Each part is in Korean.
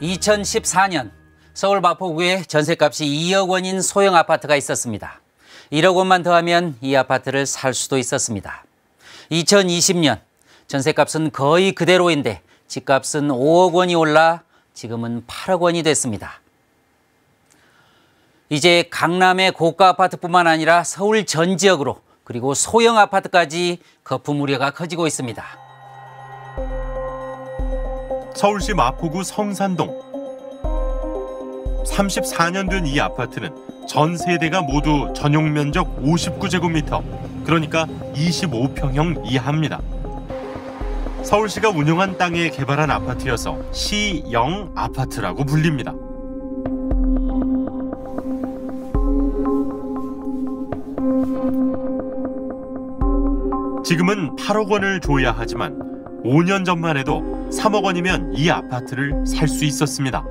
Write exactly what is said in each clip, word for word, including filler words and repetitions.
이천십사 년 서울 마포구에 전셋값이 이억 원인 소형 아파트가 있었습니다. 일억 원만 더하면 이 아파트를 살 수도 있었습니다. 이천이십 년 전셋값은 거의 그대로인데 집값은 오억 원이 올라 지금은 팔억 원이 됐습니다. 이제 강남의 고가 아파트뿐만 아니라 서울 전 지역으로 그리고 소형 아파트까지 거품 우려가 커지고 있습니다. 서울시 마포구 성산동. 삼십사 년 된 이 아파트는 전 세대가 모두 전용 면적 오십구 제곱미터, 그러니까 이십오 평형 이하입니다. 서울시가 운영한 땅에 개발한 아파트여서 시형 아파트라고 불립니다. 지금은 팔억 원을 줘야 하지만 오 년 전만 해도 삼억 원이면 이 아파트를 살 수 있었습니다.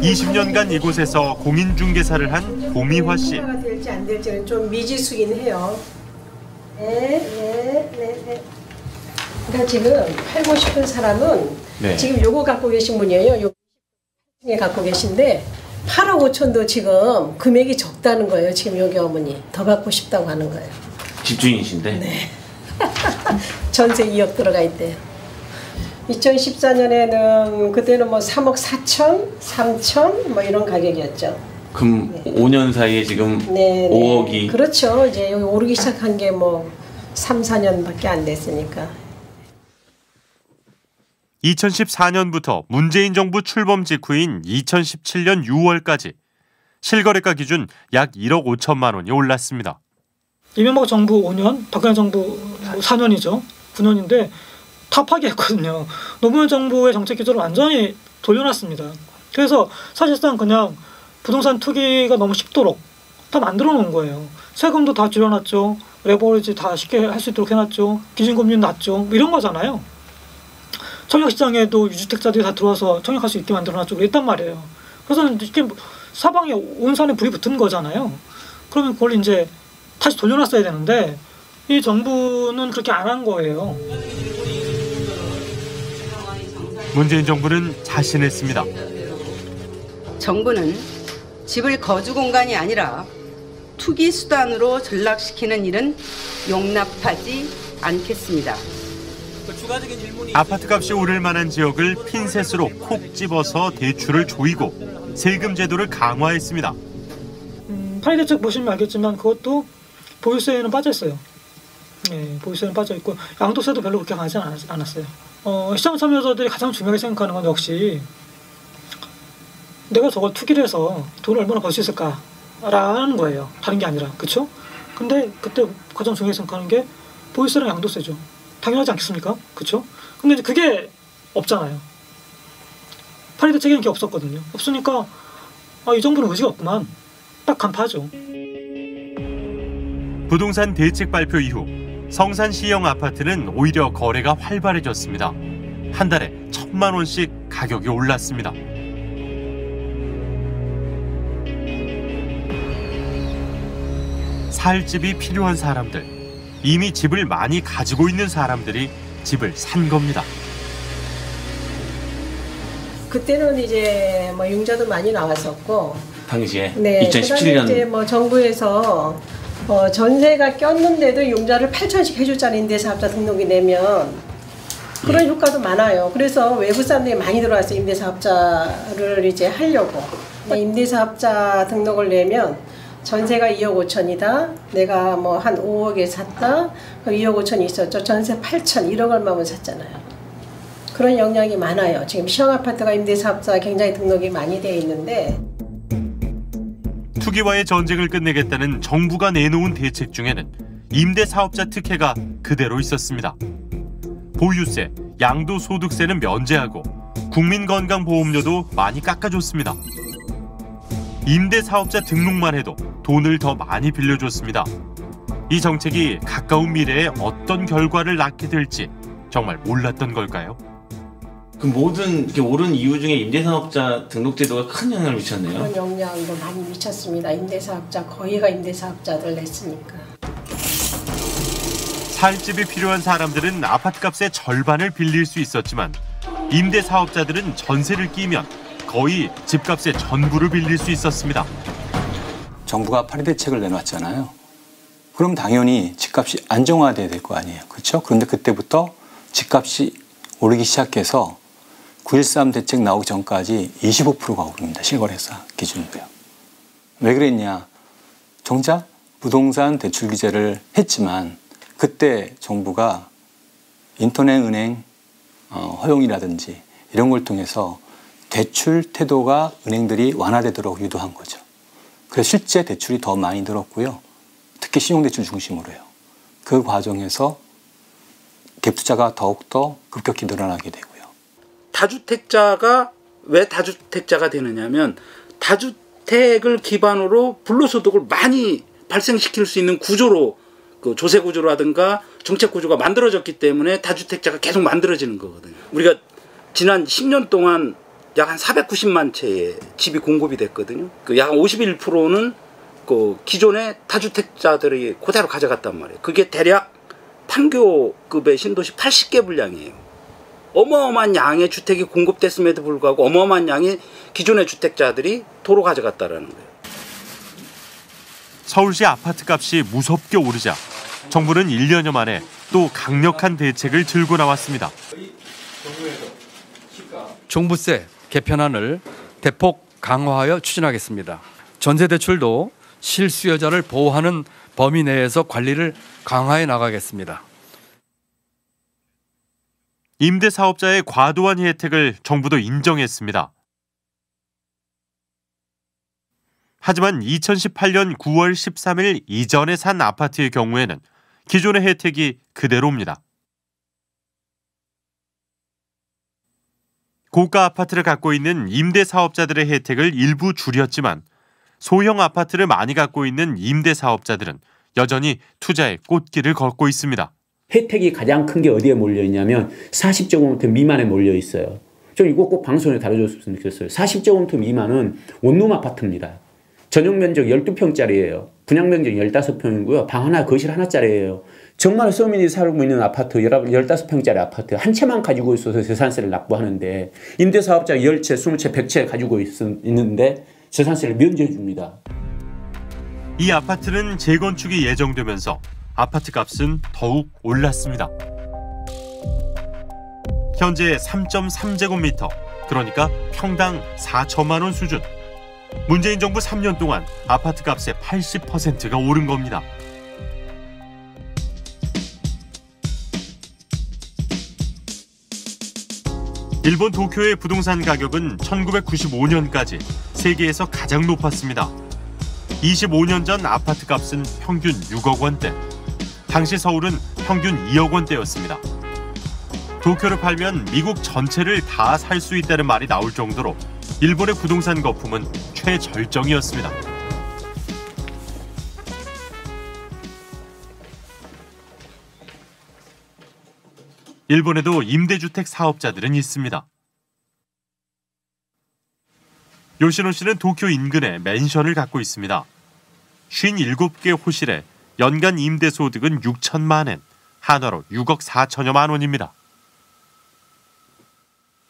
이십 년간 이곳에서 공인중개사를 한 고미화 씨. 될지 안 될지는 좀 미지수긴 해요. 네, 네, 네, 네. 그러니까 지금 팔고 싶은 사람은 네. 지금 요거 갖고 계신 분이에요. 요거 갖고 계신데 팔억 오천도 지금 금액이 적다는 거예요. 지금 여기 어머니 더 갖고 싶다고 하는 거예요. 집주인이신데? 네. 전세 이억 들어가 있대요. 이천십사 년에는 그때는 뭐 삼억 사천, 삼천 뭐 이런 가격이었죠. 그럼 네. 오 년 사이에 지금 네, 오억이. 그렇죠. 이제 여기 오르기 시작한 게 뭐 삼, 사 년밖에 안 됐으니까. 이천십사 년부터 문재인 정부 출범 직후인 이천십칠 년 유월까지 실거래가 기준 약 일억 오천만 원이 올랐습니다. 이명박 정부 오 년, 박근혜 정부 사 년이죠. 구 년인데 다 파기했거든요. 노무현 정부의 정책 기조를 완전히 돌려놨습니다. 그래서 사실상 그냥 부동산 투기가 너무 쉽도록 다 만들어 놓은 거예요. 세금도 다 줄여놨죠. 레버리지 다 쉽게 할 수 있도록 해놨죠. 기준금리는 낮죠. 이런 거잖아요. 청약시장에도 유주택자들이 다 들어와서 청약할 수 있게 만들어놨죠. 그랬단 말이에요. 그래서 이게 사방에 온산에 불이 붙은 거잖아요. 그러면 그걸 이제 다시 돌려놨어야 되는데 이 정부는 그렇게 안 한 거예요. 문재인 정부는 자신했습니다. 정부는 집을 거주 공간이 아니라 투기 수단으로 전락시키는 일은 용납하지 않겠습니다. 아파트 값이 오를 만한 지역을 핀셋으로 콕 집어서 대출을 조이고 세금 제도를 강화했습니다. 음, 파리대책 보시면 알겠지만 그것도 보유세에는 빠져있어요. 네, 보유세는 빠져있고 양도세도 별로 그렇게 강하지 않았어요. 어, 시장 참여자들이 가장 중요하게 생각하는 건 역시 내가 저걸 투기를 해서 돈을 얼마나 벌 수 있을까라는 거예요. 다른 게 아니라. 그렇죠? 근데 그때 가장 중요하게 생각하는 게 보유세랑 양도세죠. 당연하지 않겠습니까? 그렇죠? 근데 이제 그게 없잖아요. 파리 대책에는 그게 없었거든요. 없으니까 아, 이 정부는 의지가 없구만. 딱 간파하죠. 부동산 대책 발표 이후 성산 시형 아파트는 오히려 거래가 활발해졌습니다. 한 달에 천만 원씩 가격이 올랐습니다. 살 집이 필요한 사람들. 이미 집을 많이 가지고 있는 사람들이 집을 산 겁니다. 그때는 이제 뭐 융자도 많이 나왔었고 당시에 네, 이천십칠 년 이제 뭐 정부에서 어 전세가 꼈는데도 융자를 팔천씩 해줬잖아요. 임대사업자 등록이 내면 그런 네. 효과도 많아요. 그래서 외부 사람들이 많이 들어왔어요. 임대사업자를 이제 하려고 임대사업자 등록을 내면. 전세가 이억 오천이다. 내가 뭐 한 오억에 샀다. 이억 오천이 있었죠. 전세 팔천, 일억 얼마면 샀잖아요. 그런 영향이 많아요. 지금 시형 아파트가 임대사업자 굉장히 등록이 많이 돼 있는데. 투기와의 전쟁을 끝내겠다는 정부가 내놓은 대책 중에는 임대사업자 특혜가 그대로 있었습니다. 보유세, 양도소득세는 면제하고 국민건강보험료도 많이 깎아줬습니다. 임대사업자 등록만 해도 돈을 더 많이 빌려줬습니다. 이 정책이 가까운 미래에 어떤 결과를 낳게 될지 정말 몰랐던 걸까요? 그 모든 이렇게 오른 이유 중에 임대사업자 등록제도가 큰 영향을 미쳤네요. 큰 영향도 많이 미쳤습니다. 임대사업자 거의가 임대사업자들 냈으니까. 살 집이 필요한 사람들은 아파트값의 절반을 빌릴 수 있었지만 임대 사업자들은 전세를 끼면 거의 집값의 전부를 빌릴 수 있었습니다. 정부가 파리 대책을 내놨잖아요. 그럼 당연히 집값이 안정화돼야 될 거 아니에요. 그렇죠? 그런데 그때부터 집값이 오르기 시작해서 구일삼 대책 나오기 전까지 이십오 퍼센트가 오릅니다. 실거래사 기준으로요. 왜 그랬냐? 정작 부동산 대출 규제를 했지만 그때 정부가 인터넷 은행 허용이라든지 이런 걸 통해서 대출 태도가 은행들이 완화되도록 유도한 거죠. 그래서 실제 대출이 더 많이 늘었고요. 특히 신용대출 중심으로요. 그 과정에서 갭투자가 더욱더 급격히 늘어나게 되고요. 다주택자가 왜 다주택자가 되느냐면 다주택을 기반으로 불로소득을 많이 발생시킬 수 있는 구조로 그 조세 구조라든가 정책 구조가 만들어졌기 때문에 다주택자가 계속 만들어지는 거거든요. 우리가 지난 십 년 동안 약 한 사백구십만 채의 집이 공급이 됐거든요. 그 약 오십일 퍼센트는 그 기존의 다주택자들이 그대로 가져갔단 말이에요. 그게 대략 판교급의 신도시 팔십 개 분량이에요. 어마어마한 양의 주택이 공급됐음에도 불구하고 어마어마한 양의 기존의 주택자들이 도로 가져갔다라는 거예요. 서울시 아파트값이 무섭게 오르자 정부는 일 년여 만에 또 강력한 대책을 들고 나왔습니다. 종부세 개편안을 대폭 강화하여 추진하겠습니다. 전세대출도 실수요자를 보호하는 범위 내에서 관리를 강화해 나가겠습니다. 임대사업자의 과도한 혜택을 정부도 인정했습니다. 하지만 이천십팔 년 구월 십삼 일 이전에 산 아파트의 경우에는 기존의 혜택이 그대로입니다. 고가 아파트를 갖고 있는 임대사업자들의 혜택을 일부 줄였지만 소형 아파트를 많이 갖고 있는 임대사업자들은 여전히 투자의 꽃길을 걷고 있습니다. 혜택이 가장 큰 게 어디에 몰려있냐면 사십 제곱미터 미만에 몰려있어요. 저는 이거 꼭 방송에 다뤄줬으면 좋겠어요. 사십 제곱미터 미만은 원룸 아파트입니다. 전용 면적 십이 평짜리예요. 분양 면적 십오 평이고요. 방 하나, 거실 하나짜리예요. 정말 서민이 살고 있는 아파트, 십오 평짜리 아파트 한 채만 가지고 있어서 재산세를 납부하는데 임대사업자 십 채, 이십 채, 백 채 가지고 있, 있는데 재산세를 면제해 줍니다. 이 아파트는 재건축이 예정되면서 아파트 값은 더욱 올랐습니다. 현재 삼 점 삼 제곱미터, 그러니까 평당 사천만 원 수준. 문재인 정부 삼 년 동안 아파트 값의 팔십 퍼센트가 오른 겁니다. 일본 도쿄의 부동산 가격은 천구백구십오 년까지 세계에서 가장 높았습니다. 이십오 년 전 아파트 값은 평균 육억 원대. 당시 서울은 평균 이억 원대였습니다. 도쿄를 팔면 미국 전체를 다 살 수 있다는 말이 나올 정도로 일본의 부동산 거품은 최절정이었습니다. 일본에도 임대주택 사업자들은 있습니다. 요시노 씨는 도쿄 인근에 맨션을 갖고 있습니다. 오십칠 개 호실에 연간 임대소득은 육천만 엔, 한화로 육억 사천여만 원입니다.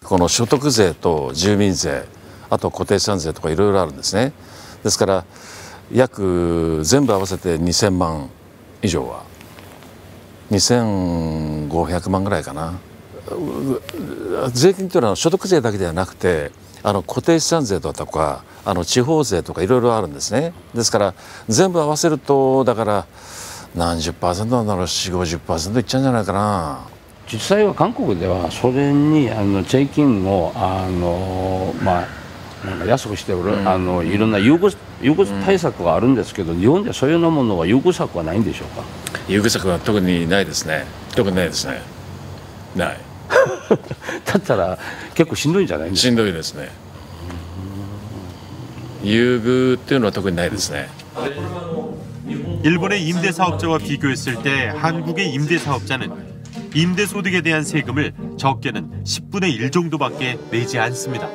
この所得税と住民税、あと固定資産税とかいろいろあるんですね。ですから約全部合わせてにせんまん以上は、にせんごひゃくまんぐらいかな。税金というのは所得税だけではなくて、あの固定資産税とだとか、あの地方税とかいろいろあるんですね。ですから全部合わせるとだから何じゅっパーセントになるし、ごじゅっパーセントいっちゃうんじゃないかな。 実際は韓国ではそれにあの税金をあの、まあ、なんか安くしておる、うん、あのいろんな優遇、優遇対策はあるんですけど、うん、日本ではそういうものは優遇策はないんでしょうか。優遇策は特にないですね。特にないですね。ない。だったら結構しんどいんじゃないんですか。しんどいですね。優遇っていうのは特にないですね。 일본의 임대사업자와 비교했을 때 한국의 임대사업자는 임대소득에 대한 세금을 적게는 십분의 일 정도밖에 내지 않습니다.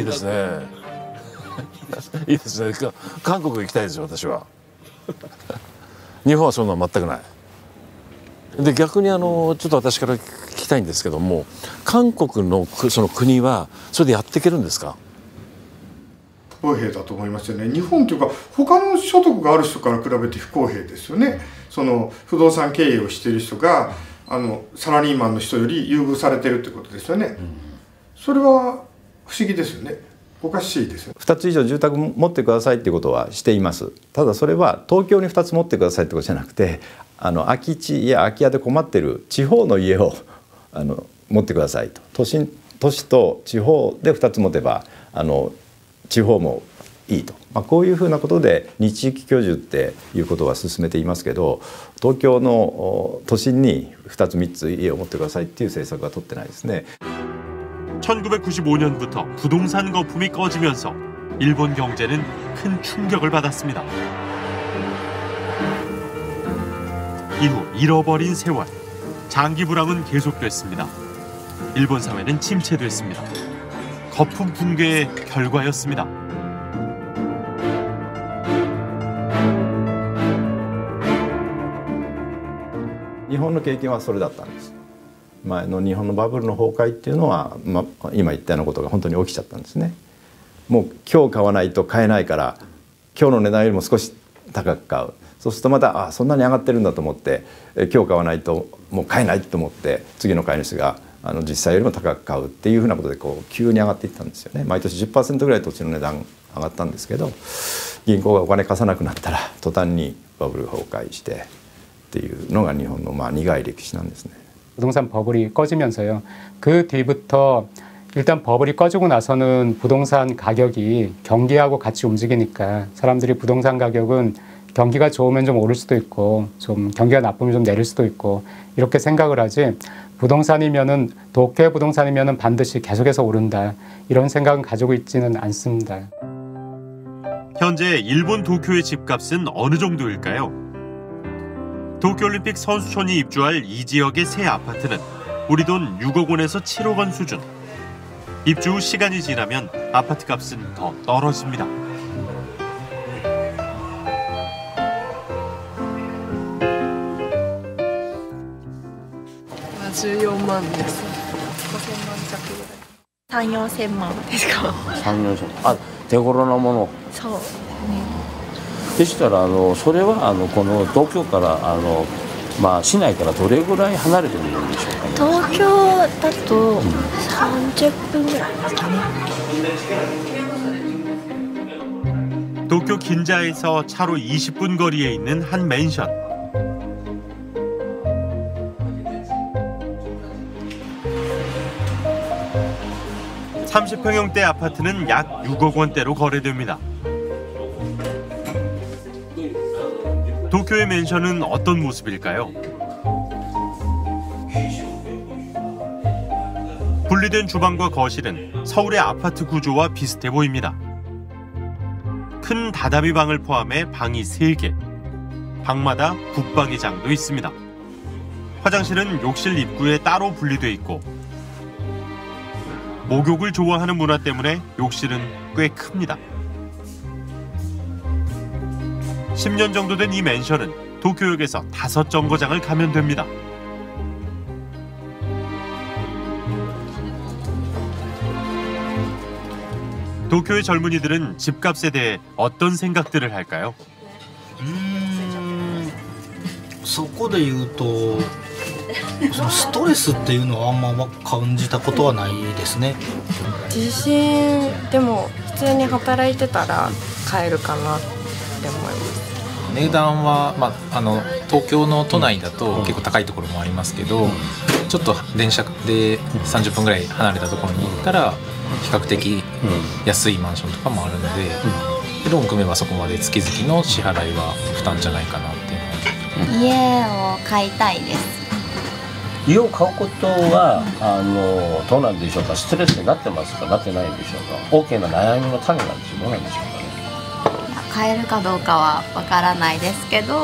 いいですね。いいですね。韓国行きたいですよ、私は。日本はそんなの全くない。で逆にあのちょっと私から聞きたいんですけども、韓国のその国はそれでやっていけるんですか？不公平だと思いますよね。日本というか他の所得がある人から比べて不公平ですよね。その不動産経営をしている人があのサラリーマンの人より優遇されてるってことですよね。うん、それは不思議ですよね。おかしいですよね。ふたつ以上住宅持ってくださいっていうことはしています。ただそれは東京にふたつ持ってくださいってことじゃなくて、あの空き地や空き家で困ってる地方の家をあの持ってくださいと。都心、都市と地方でふたつ持てばあの地方もいいと、まあ、こういうふうなことでに地域居住っていうことは進めていますけど、東京の都心にふたつみっつ家を持ってくださいっていう政策は取ってないですね。천구백구십오 년부터 부동산 거품이 꺼지면서 일본 경제는 큰 충격을 받았습니다. 이후 잃어버린 세월, 장기 불황은 계속됐습니다. 일본 사회는 침체됐습니다. 거품 붕괴의 결과였습니다. 일본의 경험은 그랬습니다. 前の日本のバブルの崩壊っていうのは、まあ、今言ったようなことが本当に起きちゃったんですね。もう今日買わないと買えないから今日の値段よりも少し高く買う。そうするとまたあそんなに上がってるんだと思って今日買わないともう買えないと思って次の買い主があの実際よりも高く買うっていうふうなことでこう急に上がっていったんですよね。毎年 じゅっパーセント ぐらい土地の値段上がったんですけど、銀行がお金貸さなくなったら途端にバブル崩壊してっていうのが日本のまあ苦い歴史なんですね。 부동산 버블이 꺼지면서요. 그 뒤부터 일단 버블이 꺼지고 나서는 부동산 가격이 경기하고 같이 움직이니까 사람들이 부동산 가격은 경기가 좋으면 좀 오를 수도 있고 좀 경기가 나쁘면 좀 내릴 수도 있고 이렇게 생각을 하지, 부동산이면은 도쿄 부동산이면은 반드시 계속해서 오른다 이런 생각은 가지고 있지는 않습니다. 현재 일본 도쿄의 집값은 어느 정도일까요? 도쿄올림픽 선수촌이 입주할 이 지역의 새 아파트는 우리 돈 육억 원에서 칠억 원 수준. 입주 후 시간이 지나면 아파트 값은 더 떨어집니다. 십오만 원です。삼,사만 원ですか。삼,사만 원。あ、手頃なもの。そう。 でしたらあのそれはあのこの東京からあの、まあ、市内からどれぐらい離れてるんでしょうか、ね、東京だと삼십 분ぐらいですかね。東京近郊에서 차로 이십 분 거리에 있는 한 맨션. 삼십 평형대 아파트는 약 육억 원대로 거래됩니다. 도쿄의 맨션은 어떤 모습일까요? 분리된 주방과 거실은 서울의 아파트 구조와 비슷해 보입니다. 큰 다다미 방을 포함해 방이 세 개. 방마다 붙박이장도 있습니다. 화장실은 욕실 입구에 따로 분리돼 있고, 목욕을 좋아하는 문화 때문에 욕실은 꽤 큽니다. 십 년 정도 된 이 맨션은 도쿄역에서 다섯 정거장을 가면 됩니다. 도쿄의 젊은이들은 집값에 대해 어떤 생각들을 할까요? 음, そこで言うとストレスっていうのはあんま感じたことはないですね。自信でも普通に働いてたら買えるかなって思います。 値段は、まあ、あの東京の都内だと結構高いところもありますけど、ちょっと電車でさんじゅっぷんぐらい離れたところに行ったら比較的安いマンションとかもあるので、ローン組めばそこまで月々の支払いは負担じゃないかなっていうのは。家を買いたいです。家を買うことはあのどうなんでしょうか。ストレスになってますか、なってないんでしょうか。大きな悩みの種なんでしょうか。どうなんでしょうか。 買えるかどうかはわからないですけど、うん、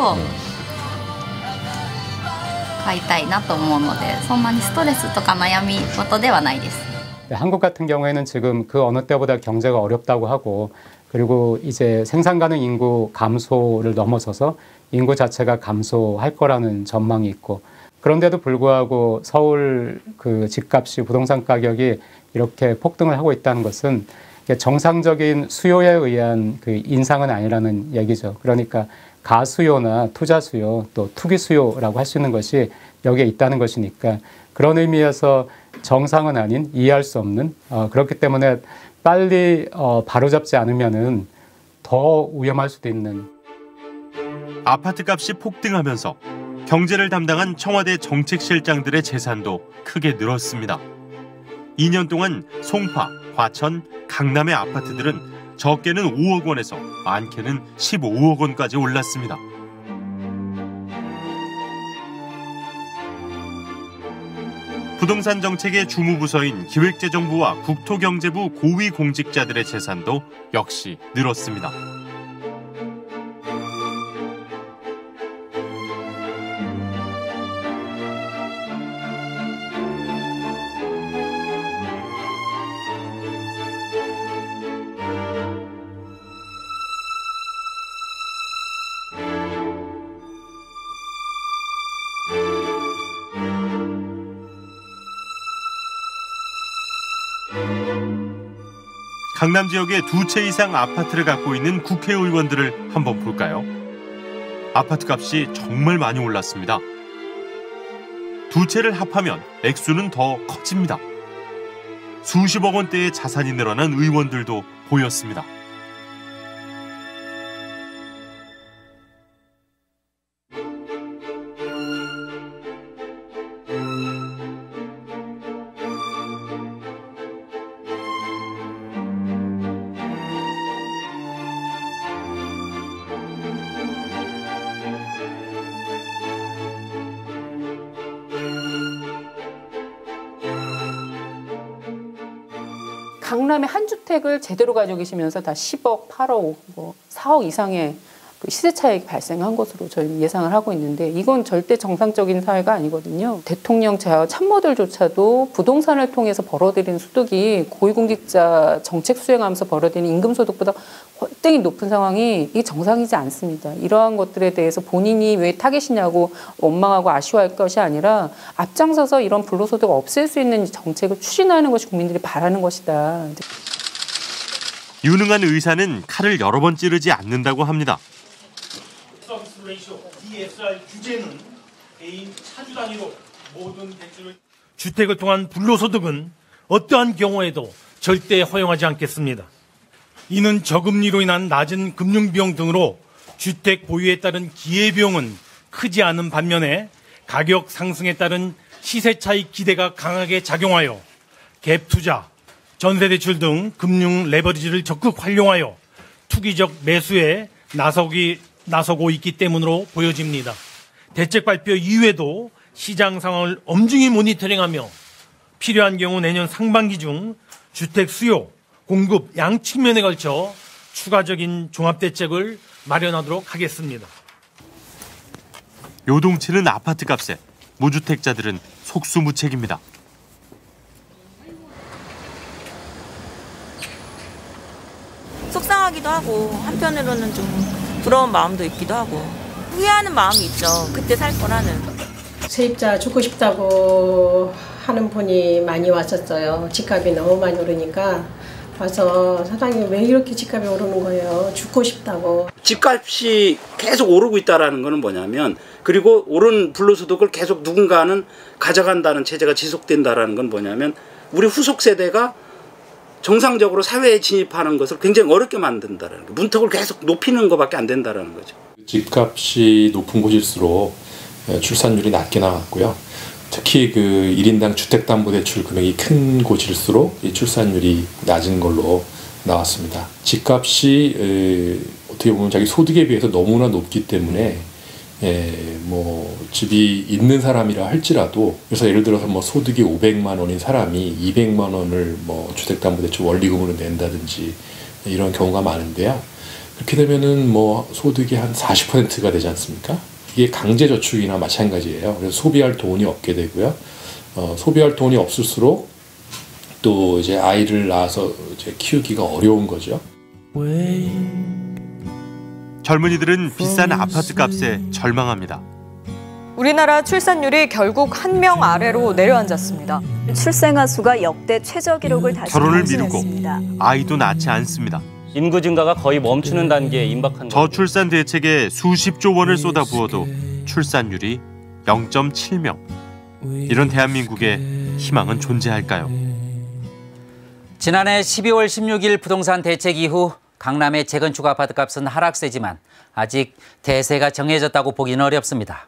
買いたいなと思うので、そんなにストレスとか悩み事ではないです。 한국 같은 경우에는 지금 그 어느 때보다 경제가 어렵다고 하고, 그리고 이제 생산 가능 인구 감소를 넘어서서 인구 자체가 감소할 거라는 전망이 있고, 그런데도 불구하고 서울 그 집값이, 부동산 가격이 이렇게 폭등을 하고 있다는 것은 정상적인 수요에 의한 그 인상은 아니라는 얘기죠. 그러니까 가수요나 투자수요, 또 투기수요라고 할 수 있는 것이 여기에 있다는 것이니까, 그런 의미에서 정상은 아닌, 이해할 수 없는, 어, 그렇기 때문에 빨리 어, 바로잡지 않으면은 더 위험할 수도 있는. 아파트값이 폭등하면서 경제를 담당한 청와대 정책실장들의 재산도 크게 늘었습니다. 이 년 동안 송파, 과천, 강남의 아파트들은 적게는 오억 원에서 많게는 십오억 원까지 올랐습니다. 부동산 정책의 주무부서인 기획재정부와 국토경제부 고위공직자들의 재산도 역시 늘었습니다. 강남 지역에 두 채 이상 아파트를 갖고 있는 국회의원들을 한번 볼까요? 아파트 값이 정말 많이 올랐습니다. 두 채를 합하면 액수는 더 커집니다. 수십억 원대의 자산이 늘어난 의원들도 보였습니다. 강남에 한 주택을 제대로 가지고 계시면서 다 십억, 팔억, 뭐 사억 이상의 시세 차익이 발생한 것으로 저희 예상을 하고 있는데, 이건 절대 정상적인 사회가 아니거든요. 대통령 재하 참모들조차도 부동산을 통해서 벌어들인 소득이 고위공직자 정책 수행하면서 벌어들인 임금소득보다 꼴등이 높은 상황이 이게 정상이지 않습니다. 이러한 것들에 대해서 본인이 왜 타겟이냐고 원망하고 아쉬워할 것이 아니라 앞장서서 이런 불로소득을 없앨 수 있는 정책을 추진하는 것이 국민들이 바라는 것이다. 유능한 의사는 칼을 여러 번 찌르지 않는다고 합니다. 주택을 통한 불로소득은 어떠한 경우에도 절대 허용하지 않겠습니다. 이는 저금리로 인한 낮은 금융비용 등으로 주택 보유에 따른 기회비용은 크지 않은 반면에 가격 상승에 따른 시세차익 기대가 강하게 작용하여 갭투자, 전세대출 등 금융 레버리지를 적극 활용하여 투기적 매수에 나서기 나서고 있기 때문으로 보여집니다. 대책 발표 이후에도 시장 상황을 엄중히 모니터링하며 필요한 경우 내년 상반기 중 주택 수요, 공급 양 측면에 걸쳐 추가적인 종합대책을 마련하도록 하겠습니다. 요동치는 아파트값에 무주택자들은 속수무책입니다. 속상하기도 하고 한편으로는 좀 부러운 마음도 있기도 하고 후회하는 마음이 있죠. 그때 살 거라는. 세입자 주고 싶다고 하는 분이 많이 왔었어요. 집값이 너무 많이 오르니까 와서 사장님 왜 이렇게 집값이 오르는 거예요? 주고 싶다고. 집값이 계속 오르고 있다는 거는 뭐냐면, 그리고 오른 불로소득을 계속 누군가는 가져간다는 체제가 지속된다는 건 뭐냐면 우리 후속 세대가 정상적으로 사회에 진입하는 것을 굉장히 어렵게 만든다는 거, 문턱을 계속 높이는 것밖에 안 된다는 거죠. 집값이 높은 곳일수록 출산율이 낮게 나왔고요. 특히 그 일 인당 주택담보대출 금액이 큰 곳일수록 이 출산율이 낮은 걸로 나왔습니다. 집값이 어떻게 보면 자기 소득에 비해서 너무나 높기 때문에 뭐 집이 있는 사람이라 할지라도, 그래서 예를 들어서 뭐 소득이 오백만 원인 사람이 이백만 원을 뭐 주택담보대출 원리금으로 낸다든지 이런 경우가 많은데요. 그렇게 되면은 뭐 소득이 한 사십 퍼센트가 되지 않습니까? 이게 강제저축이나 마찬가지예요. 그래서 소비할 돈이 없게 되고요. 어, 소비할 돈이 없을수록 또 이제 아이를 낳아서 이제 키우기가 어려운 거죠. 젊은이들은 비싼 아파트 값에 절망합니다. 우리나라 출산율이 결국 한 명 아래로 내려앉았습니다. 출생아 수가 역대 최저 기록을 다시 결혼을 미루고 아이도 낳지 않습니다. 인구 증가가 거의 멈추는 단계에 임박한 저출산 대책에 수십조 원을 쏟아부어도 출산율이 영 점 칠 명. 이런 대한민국에 희망은 존재할까요? 지난해 십이월 십육일 부동산 대책 이후 강남의 재건축 아파트값은 하락세지만 아직 대세가 정해졌다고 보기는 어렵습니다.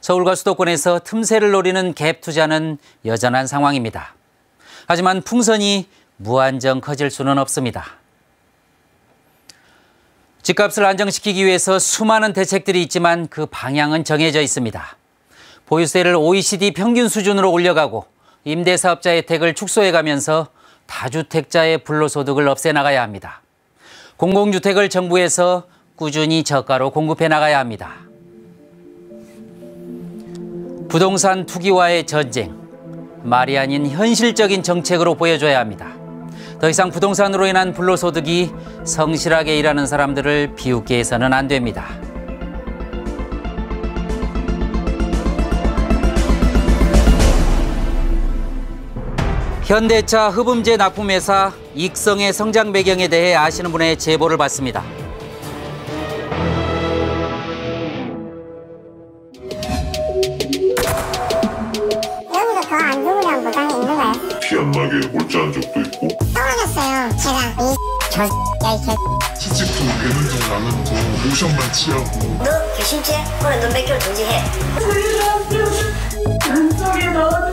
서울과 수도권에서 틈새를 노리는 갭 투자는 여전한 상황입니다. 하지만 풍선이 무한정 커질 수는 없습니다. 집값을 안정시키기 위해서 수많은 대책들이 있지만 그 방향은 정해져 있습니다. 보유세를 오이시디 평균 수준으로 올려가고 임대사업자 혜택을 축소해가면서 다주택자의 불로소득을 없애나가야 합니다. 공공주택을 정부에서 꾸준히 저가로 공급해 나가야 합니다. 부동산 투기와의 전쟁, 말이 아닌 현실적인 정책으로 보여줘야 합니다. 더 이상 부동산으로 인한 불로소득이 성실하게 일하는 사람들을 비웃게 해서는 안 됩니다. 현대차 흡음재 납품회사 익성의 성장 배경에 대해 아시는 분의 제보를 받습니다. 여기서 더 안 좋으면 보상이 있는 거야? 피 안 나게 몰자한 적도 있고 떨어졌어요. 제가 이 저 야이 저 시집도 배는지 나는 거 모션만 취하고 너 귀신죄? 오늘 눈 몇 개월 존재해.